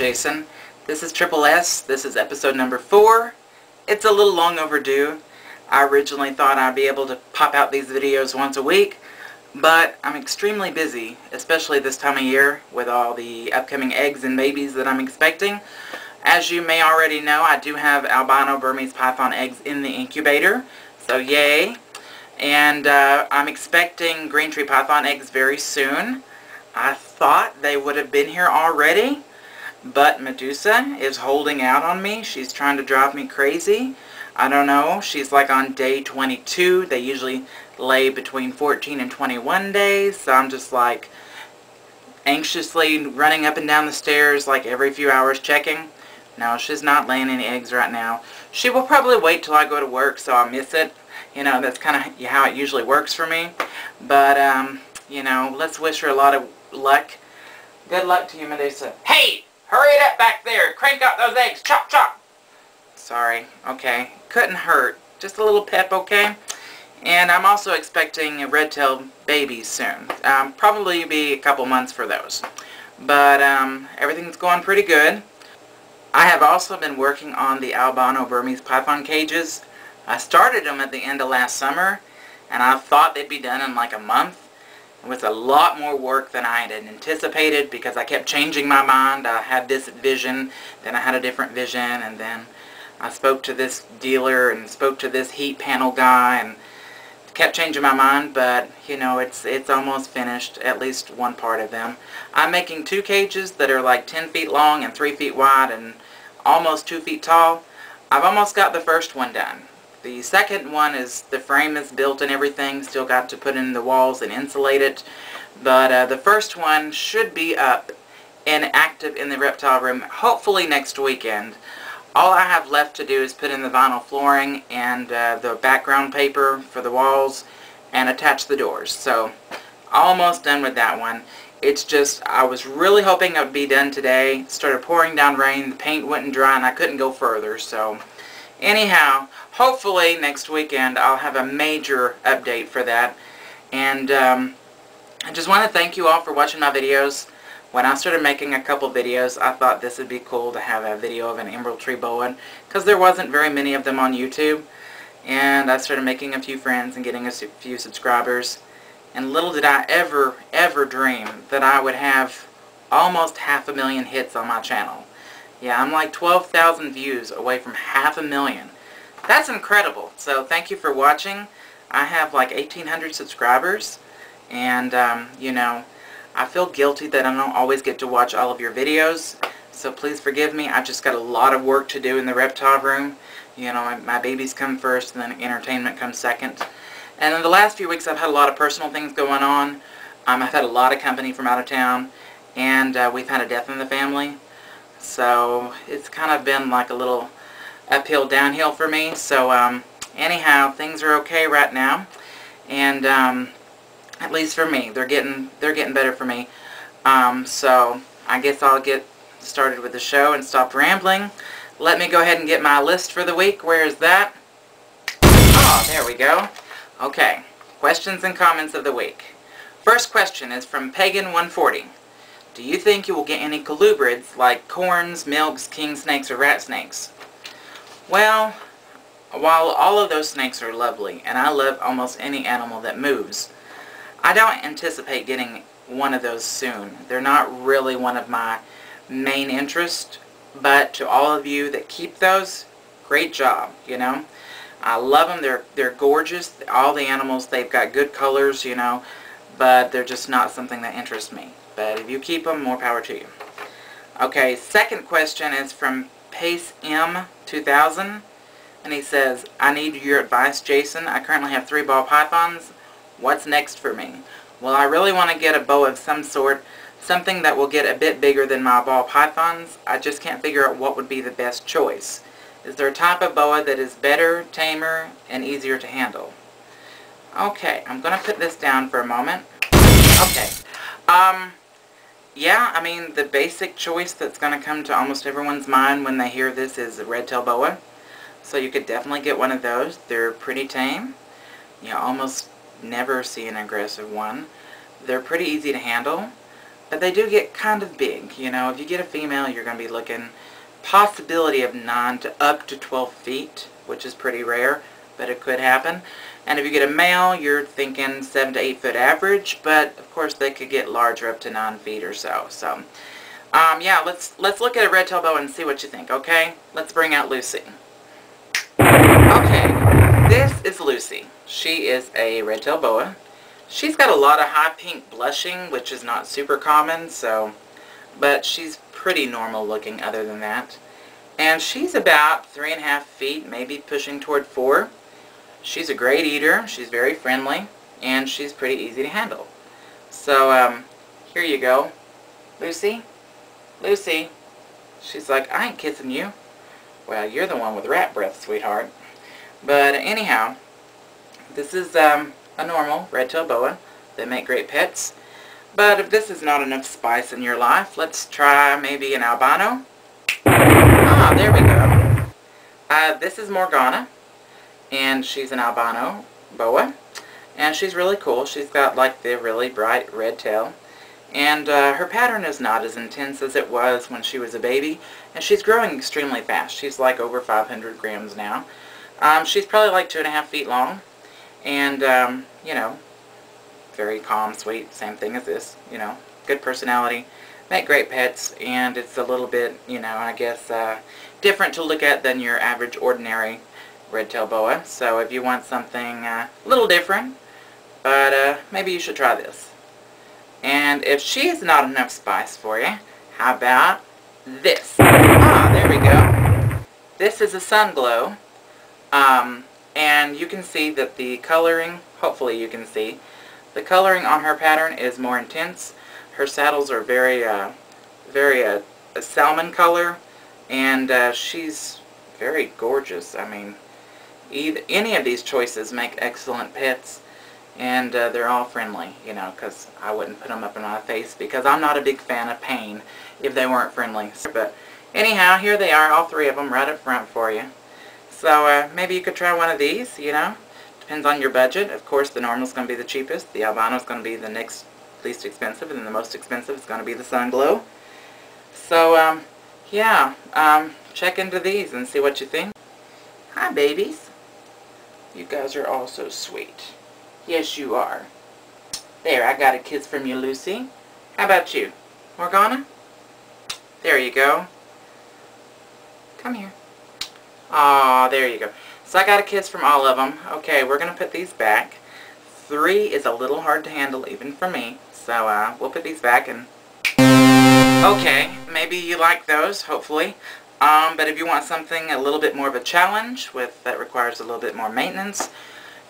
Jason. This is Triple S. This is episode number 4. It's a little long overdue. I originally thought I'd be able to pop out these videos once a week, but I'm extremely busy, especially this time of year with all the upcoming eggs and babies that I'm expecting. As you may already know, I do have albino Burmese python eggs in the incubator, so yay. And I'm expecting Green Tree Python eggs very soon. I thought they would have been here already, but Medusa is holding out on me. She's trying to drive me crazy. I don't know. She's like on day 22. They usually lay between 14 and 21 days, so I'm just like anxiously running up and down the stairs like every few hours checking. No, she's not laying any eggs right now. She will probably wait till I go to work, so I miss it. You know, that's kind of how it usually works for me. But, you know, let's wish her a lot of luck. Good luck to you, Medusa. Hey! Hurry it up back there! Crank out those eggs! Chop, chop! Sorry. Okay. Couldn't hurt. Just a little pep, okay? And I'm also expecting a red-tailed baby soon. Probably be a couple months for those. But, everything's going pretty good. I have also been working on the albino Burmese python cages. I started them at the end of last summer, and I thought they'd be done in like a month. It was a lot more work than I had anticipated because I kept changing my mind. I had this vision, then I had a different vision, and then I spoke to this dealer and spoke to this heat panel guy and kept changing my mind, but, you know, it's almost finished, at least one part of them. I'm making 2 cages that are like 10 feet long and 3 feet wide and almost 2 feet tall. I've almost got the first one done. The second one is, the frame is built and everything, still got to put in the walls and insulate it, but the first one should be up and active in the reptile room hopefully next weekend. All I have left to do is put in the vinyl flooring and the background paper for the walls and attach the doors, so almost done with that one. It's just, I was really hoping it would be done today. It started pouring down rain, the paint wouldn't dry, and I couldn't go further, so anyhow, hopefully next weekend I'll have a major update for that. And I just want to thank you all for watching my videos. When I started making a couple videos, I thought this would be cool to have a video of an emerald tree boa because there wasn't very many of them on YouTube. And I started making a few friends and getting a few subscribers. And little did I ever dream that I would have almost 500,000 hits on my channel. Yeah, I'm like 12,000 views away from 500,000. That's incredible. So thank you for watching. I have like 1,800 subscribers, and you know, I feel guilty that I don't always get to watch all of your videos, so please forgive me. I've just got a lot of work to do in the reptile room. You know, my babies come first, and then entertainment comes second. And in the last few weeks I've had a lot of personal things going on. I've had a lot of company from out of town, and we've had a death in the family. So it's kind of been like a little uphill downhill for me. So anyhow, things are okay right now, and at least for me, they're getting better for me. So I guess I'll get started with the show and stop rambling. Let me go ahead and get my list for the week. Where is that? Oh, there we go. Okay, questions and comments of the week. First question is from Pagan 140. Do you think you will get any colubrids like corns, milks, king snakes, or rat snakes? Well, while all of those snakes are lovely, and I love almost any animal that moves, I don't anticipate getting one of those soon. They're not really one of my main interests, but to all of you that keep those, great job, you know. I love them. They're gorgeous. All the animals, they've got good colors, you know, but they're just not something that interests me. But if you keep them, more power to you. Okay, second question is from Pace M2000, and he says, I need your advice, Jason. I currently have 3 ball pythons. What's next for me? Well, I really want to get a boa of some sort, something that will get a bit bigger than my ball pythons. I just can't figure out what would be the best choice. Is there a type of boa that is better, tamer, and easier to handle? Okay, I'm going to put this down for a moment. Okay. Yeah, I mean, the basic choice that's going to come to almost everyone's mind when they hear this is a red-tailed boa. So you could definitely get one of those. They're pretty tame. You almost never see an aggressive one. They're pretty easy to handle. they do get kind of big. You know, if you get a female, you're going to be looking possibility of 9 to up to 12 feet, which is pretty rare, but it could happen. And if you get a male, you're thinking 7 to 8 foot average, but of course they could get larger, up to 9 feet or so. So, yeah, let's look at a red-tailed boa and see what you think, okay? Let's bring out Lucy. Okay, this is Lucy. She is a red-tailed boa. She's got a lot of high pink blushing, which is not super common, so, but she's pretty normal looking other than that. And she's about 3.5 feet, maybe pushing toward 4. She's a great eater, she's very friendly, and she's pretty easy to handle. So, here you go. Lucy? Lucy? She's like, I ain't kissing you. Well, you're the one with rat breath, sweetheart. But anyhow, this is a normal red-tailed boa. They make great pets. But if this is not enough spice in your life, let's try maybe an albino. Ah, there we go. This is Morgana, and she's an albino boa, and she's really cool. She's got like the really bright red tail, and her pattern is not as intense as it was when she was a baby, and she's growing extremely fast. She's like over 500 grams now. She's probably like 2.5 feet long, and you know, very calm, sweet, same thing as this, you know, good personality, make great pets, and it's a little bit, you know, I guess, different to look at than your average ordinary red-tailed boa. So if you want something a little different, but maybe you should try this. And if she's not enough spice for you, how about this? Ah, there we go. This is a sunglow, and you can see that the coloring, hopefully you can see, the coloring on her pattern is more intense. Her saddles are very, a salmon color, and she's very gorgeous. I mean, any of these choices make excellent pets, and they're all friendly, you know, because I wouldn't put them up in my face because I'm not a big fan of pain if they weren't friendly. But anyhow, here they are, all three of them right up front for you. So maybe you could try one of these, you know. Depends on your budget. Of course, the normal is going to be the cheapest. The albino is going to be the next least expensive, and then the most expensive is going to be the sunglow. So, yeah, check into these and see what you think. Hi, babies. You guys are all so sweet. Yes, you are. There, I got a kiss from you, Lucy. How about you, Morgana? There you go. Come here. Aw, there you go. So I got a kiss from all of them. Okay, we're going to put these back. 3 is a little hard to handle even for me. So we'll put these back and... Okay, maybe you like those, hopefully. But if you want something a little bit more of a challenge with that requires a little bit more maintenance,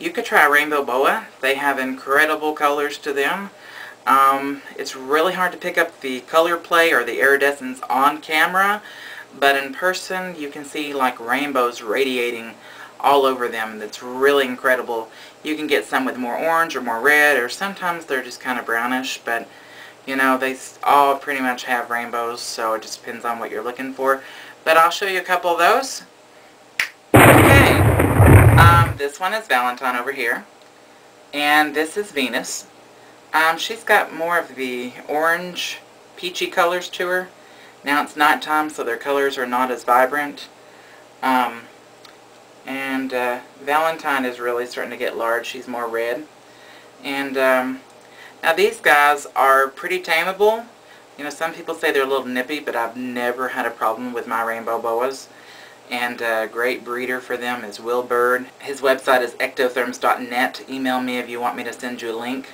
you could try rainbow boa. They have incredible colors to them. It's really hard to pick up the color play or the iridescence on camera, but in person you can see like rainbows radiating all over them. That's really incredible. You can get some with more orange or more red, or sometimes they're just kind of brownish, but you know, they all pretty much have rainbows, so it just depends on what you're looking for. But I'll show you a couple of those. Okay, this one is Valentine over here, and this is Venus. She's got more of the orange peachy colors to her. Now it's nighttime, so their colors are not as vibrant. Valentine is really starting to get large. She's more red. And now these guys are pretty tameable. You know, some people say they're a little nippy, but I've never had a problem with my rainbow boas. And a great breeder for them is Will Bird. His website is ectotherms.net. Email me if you want me to send you a link.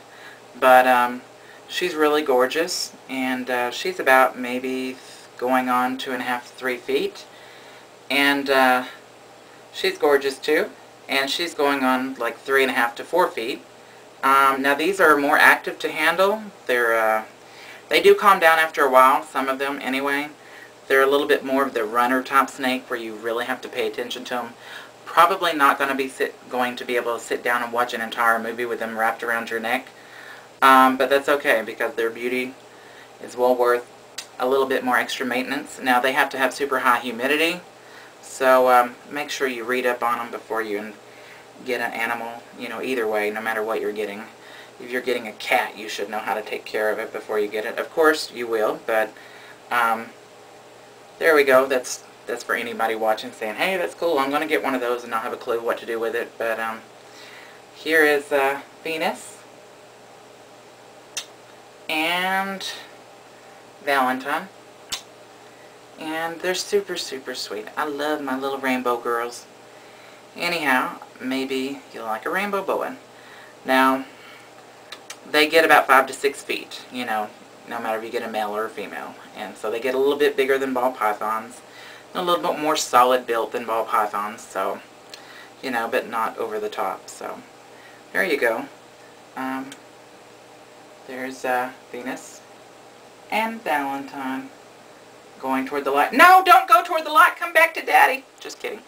But she's really gorgeous, and she's about maybe going on 2.5 to 3 feet. And she's gorgeous too, and she's going on like 3.5 to 4 feet. Now these are more active to handle. They're they do calm down after a while, some of them anyway. They're a little bit more of the runner type snake where you really have to pay attention to them. Probably not going to be able to sit down and watch an entire movie with them wrapped around your neck. But that's okay because their beauty is well worth a little bit more extra maintenance. Now they have to have super high humidity, so make sure you read up on them before you get an animal, you know, either way, no matter what you're getting. if you're getting a cat, you should know how to take care of it before you get it. Of course you will, but there we go. That's for anybody watching saying, hey, that's cool, I'm going to get one of those and I'll have a clue what to do with it. But here is Venus and Valentine, and they're super, super sweet. I love my little rainbow girls. Anyhow, maybe you'll like a rainbow boa. Now, they get about 5 to 6 feet, you know, no matter if you get a male or a female. And so they get a little bit bigger than ball pythons, a little bit more solid built than ball pythons, so, you know, but not over the top. So, there you go. There's Venus and Valentine going toward the light. No, don't go toward the light. Come back to Daddy. Just kidding.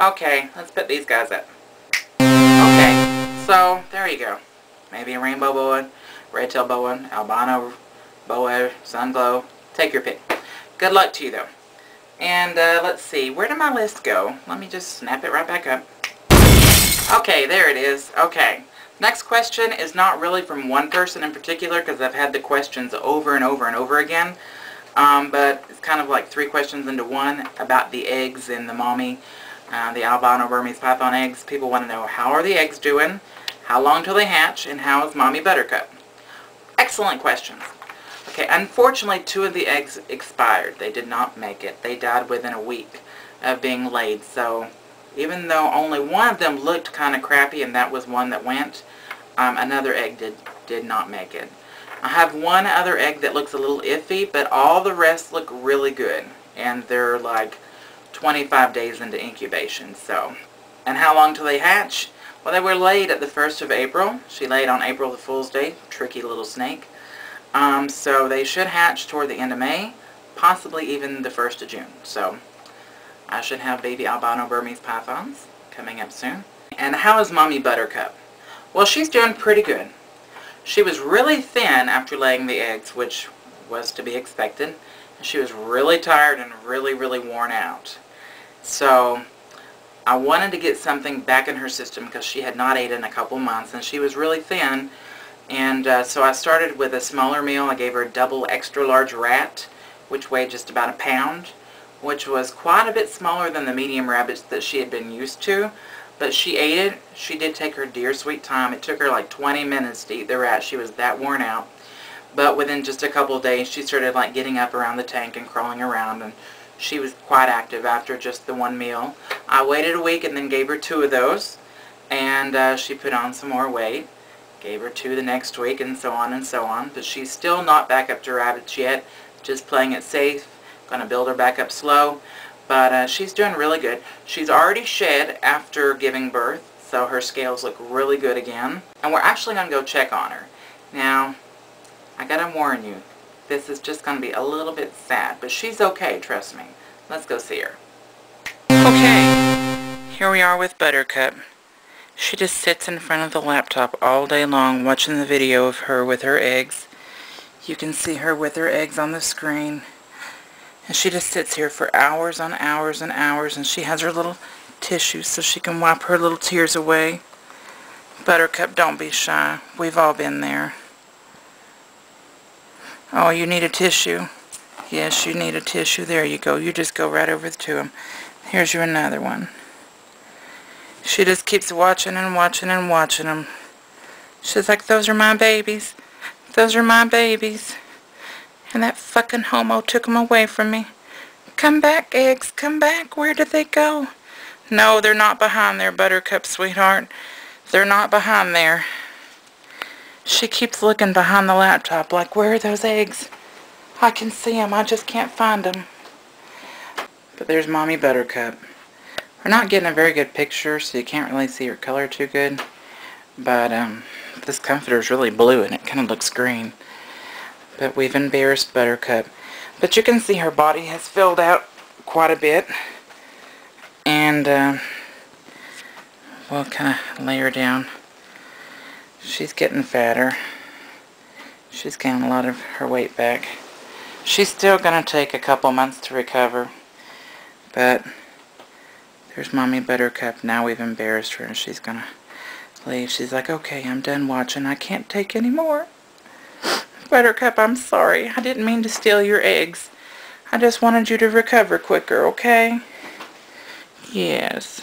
Okay, let's put these guys up. Okay, so there you go. Maybe a rainbow boa, red-tailed boa, albino boa, sunglow. Take your pick. Good luck to you, though. And let's see, where did my list go? Let me just snap it right back up. Okay, there it is. Okay, next question is not really from one person in particular, because I've had the questions over and over and over again. But it's kind of like three questions into one about the eggs and the mommy. The albino Burmese python eggs. People want to know, how are the eggs doing? How long till they hatch? And how is mommy Buttercup? Excellent questions. Okay, unfortunately, 2 of the eggs expired. They did not make it. They died within a week of being laid. So even though only one of them looked kind of crappy, and that was one that went, another egg did not make it. I have one other egg that looks a little iffy, but all the rest look really good. And they're like 25 days into incubation. So, and how long till they hatch? Well, they were laid at the 1st of April. She laid on April the Fool's Day. Tricky little snake. So they should hatch toward the end of May, possibly even the 1st of June. So I should have baby albino Burmese pythons coming up soon. And how is mommy Buttercup? Well, she's doing pretty good. She was really thin after laying the eggs, which was to be expected. She was really tired and really, really worn out. So I wanted to get something back in her system because she had not ate in a couple months and she was really thin, and so I started with a smaller meal. I gave her a double extra large rat, which weighed just about a pound, which was quite a bit smaller than the medium rabbits that she had been used to, but she ate it. She did take her dear sweet time. It took her like 20 minutes to eat the rat. She was that worn out. But within just a couple of days, she started like getting up around the tank and crawling around, and she was quite active after just the one meal. I waited a week and then gave her 2 of those, and she put on some more weight. Gave her 2 the next week, and so on and so on. But she's still not back up to rabbits yet. Just playing it safe. Going to build her back up slow. But she's doing really good. She's already shed after giving birth, so her scales look really good again. And we're actually going to go check on her. Now, I gotta warn you, this is just gonna be a little bit sad, but she's okay, trust me. Let's go see her. Okay, here we are with Buttercup. She just sits in front of the laptop all day long watching the video of her with her eggs. You can see her with her eggs on the screen. And she just sits here for hours on hours and hours, and she has her little tissue so she can wipe her little tears away. Buttercup, don't be shy. We've all been there. Oh, you need a tissue. Yes, you need a tissue. There you go. You just go right over to him. Here's you another one. She just keeps watching and watching and watching them. She's like, those are my babies. Those are my babies. And that fucking homo took them away from me. Come back, eggs. Come back. Where did they go? No, they're not behind there, Buttercup, sweetheart. They're not behind there. She keeps looking behind the laptop like, where are those eggs? I can see them. I just can't find them. But there's mommy Buttercup. We're not getting a very good picture, so you can't really see her color too good. But this comforter is really blue and it kind of looks green. But we've embarrassed Buttercup. But you can see her body has filled out quite a bit. And we'll kind of lay her down. She's getting fatter. She's getting a lot of her weight back. She's still going to take a couple months to recover. But there's mommy Buttercup. Now we've embarrassed her and she's going to leaves. She's like, okay, I'm done watching. I can't take any more. Buttercup, I'm sorry. I didn't mean to steal your eggs. I just wanted you to recover quicker, okay? Yes.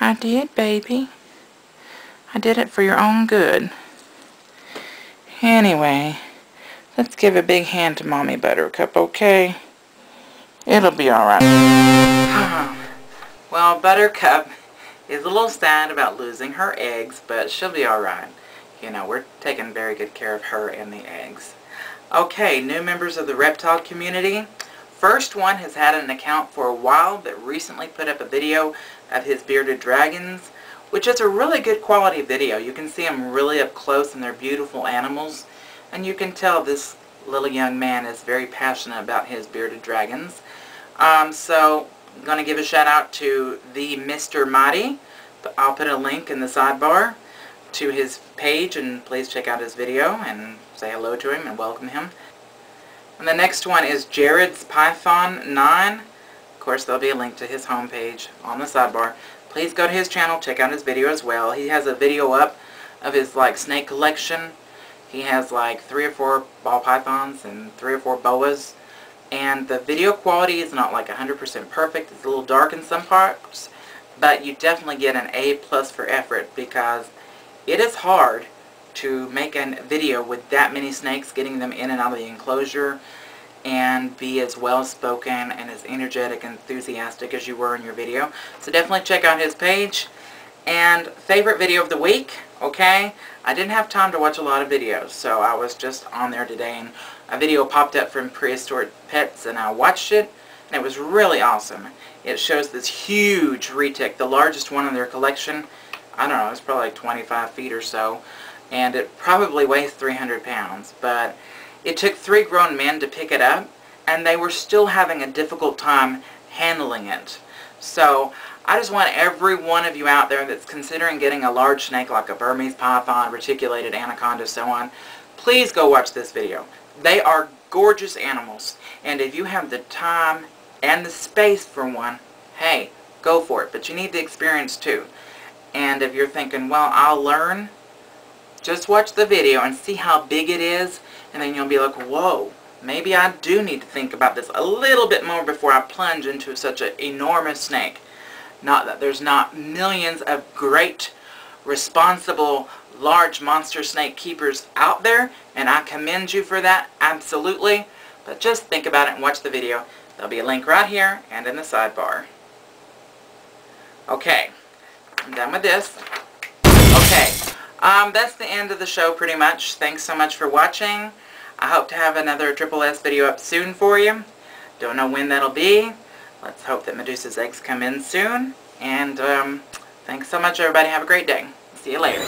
I did, baby. I did it for your own good. Anyway, let's give a big hand to Mommy Buttercup, okay? It'll be alright. Well, Buttercup is a little sad about losing her eggs, but she'll be alright. You know, we're taking very good care of her and the eggs. Okay, new members of the reptile community. First one has had an account for a while, but recently put up a video of his bearded dragons, which is a really good quality video. You can see them really up close, and they're beautiful animals. And you can tell this little young man is very passionate about his bearded dragons. So I'm going to give a shout out to the Mr. Mighty. I'll put a link in the sidebar to his page, and please check out his video and say hello to him and welcome him. And the next one is Jared's Python 9. Of course, there'll be a link to his homepage on the sidebar. Please go to his channel, check out his video as well. He has a video up of his like snake collection. He has like 3 or 4 ball pythons and 3 or 4 boas. And the video quality is not like 100% perfect. It's a little dark in some parts, but you definitely get an A+ for effort, because it is hard to make a video with that many snakes, getting them in and out of the enclosure, and be as well spoken and as energetic and enthusiastic as you were in your video. So definitely check out his page. And favorite video of the week, okay? I didn't have time to watch a lot of videos, so I was just on there today, and a video popped up from Prehistoric Pets, and I watched it, and it was really awesome. It shows this huge retic, the largest one in their collection. I don't know, it's probably like 25 feet or so, and it probably weighs 300 pounds, but it took 3 grown men to pick it up, and they were still having a difficult time handling it. So I just want every one of you out there that's considering getting a large snake like a Burmese python, reticulated anaconda, so on, please go watch this video. They are gorgeous animals, and if you have the time and the space for one, hey, go for it, but you need the experience too. And if you're thinking, well, I'll learn, just watch the video and see how big it is, and then you'll be like, whoa, maybe I do need to think about this a little bit more before I plunge into such an enormous snake. Not that there's not millions of great, responsible, large monster snake keepers out there, and I commend you for that, absolutely. But just think about it and watch the video. There'll be a link right here and in the sidebar. Okay, I'm done with this. Okay, that's the end of the show pretty much. Thanks so much for watching. I hope to have another Triple S video up soon for you. Don't know when that'll be. Let's hope that Medusa's eggs come in soon. And thanks so much, everybody. Have a great day. See you later.